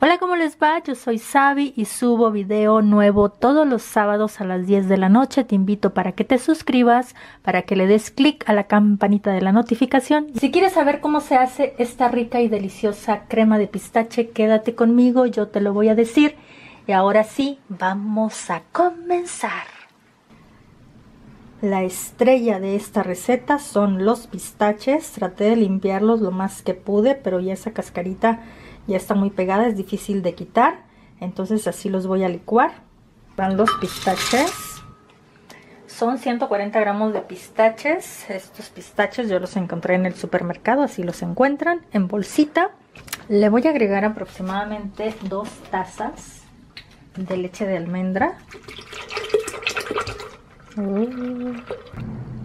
Hola, ¿cómo les va? Yo soy Sabi y subo video nuevo todos los sábados a las 10 de la noche. Te invito para que te suscribas, para que le des clic a la campanita de la notificación. Si quieres saber cómo se hace esta rica y deliciosa crema de pistache, quédate conmigo, yo te lo voy a decir. Y ahora sí, vamos a comenzar. La estrella de esta receta son los pistaches. Traté de limpiarlos lo más que pude, pero ya esa cascarita ya está muy pegada, es difícil de quitar, entonces así los voy a licuar. Van los pistaches, son 140 gramos de pistaches. Estos pistaches yo los encontré en el supermercado, así los encuentran en bolsita. Le voy a agregar aproximadamente 2 tazas de leche de almendra.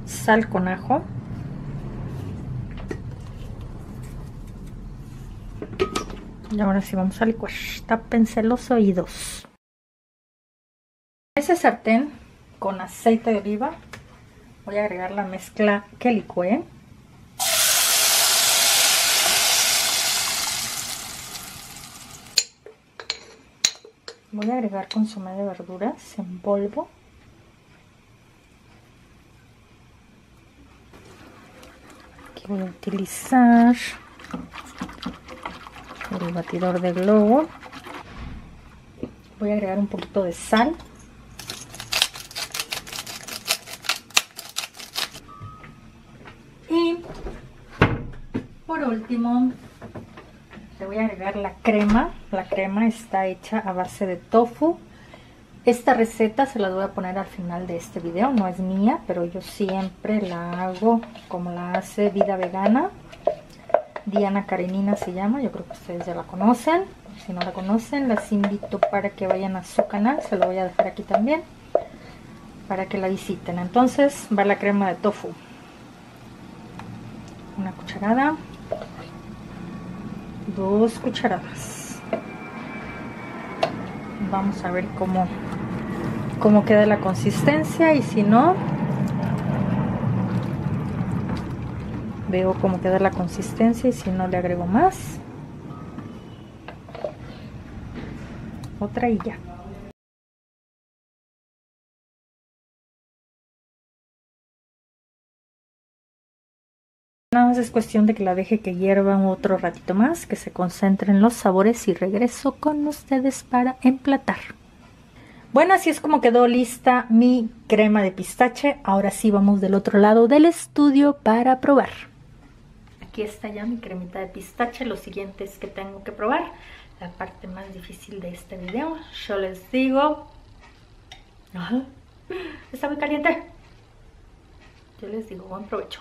Sal con ajo. Y ahora sí vamos a licuar. Tápense los oídos. En ese sartén con aceite de oliva voy a agregar la mezcla que licué. Voy a agregar consomé de verduras en polvo. Voy a utilizar el batidor de globo. Voy a agregar un poquito de sal. Y por último le voy a agregar la crema. La crema está hecha a base de tofu. Esta receta se la voy a poner al final de este video, no es mía, pero yo siempre la hago como la hace Vida Vegana. Diana Karenina se llama, yo creo que ustedes ya la conocen. Si no la conocen, las invito para que vayan a su canal, se lo voy a dejar aquí también, para que la visiten. Entonces va la crema de tofu. Una cucharada. 2 cucharadas. Vamos a ver cómo queda la consistencia, y si no, veo cómo queda la consistencia y si no le agrego más. Otra y ya. Nada más es cuestión de que la deje que hierva otro ratito más, que se concentren los sabores, y regreso con ustedes para emplatar. Bueno, así es como quedó lista mi crema de pistache. Ahora sí vamos del otro lado del estudio para probar. Aquí está ya mi cremita de pistache. Lo siguiente es que tengo que probar la parte más difícil de este video. Yo les digo... Está muy caliente. Yo les digo buen provecho.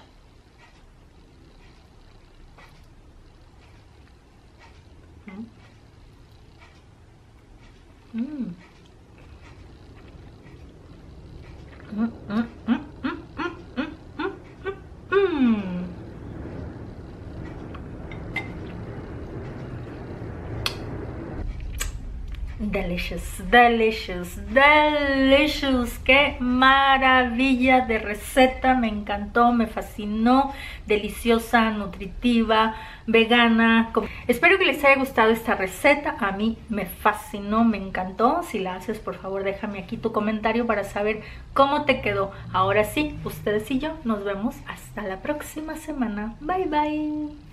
Delicious, delicious, delicious. Qué maravilla de receta, me encantó, me fascinó. Deliciosa, nutritiva, vegana. Espero que les haya gustado esta receta. A mí me fascinó, me encantó. Si la haces, por favor, déjame aquí tu comentario para saber cómo te quedó. Ahora sí, ustedes y yo nos vemos hasta la próxima semana. Bye, bye.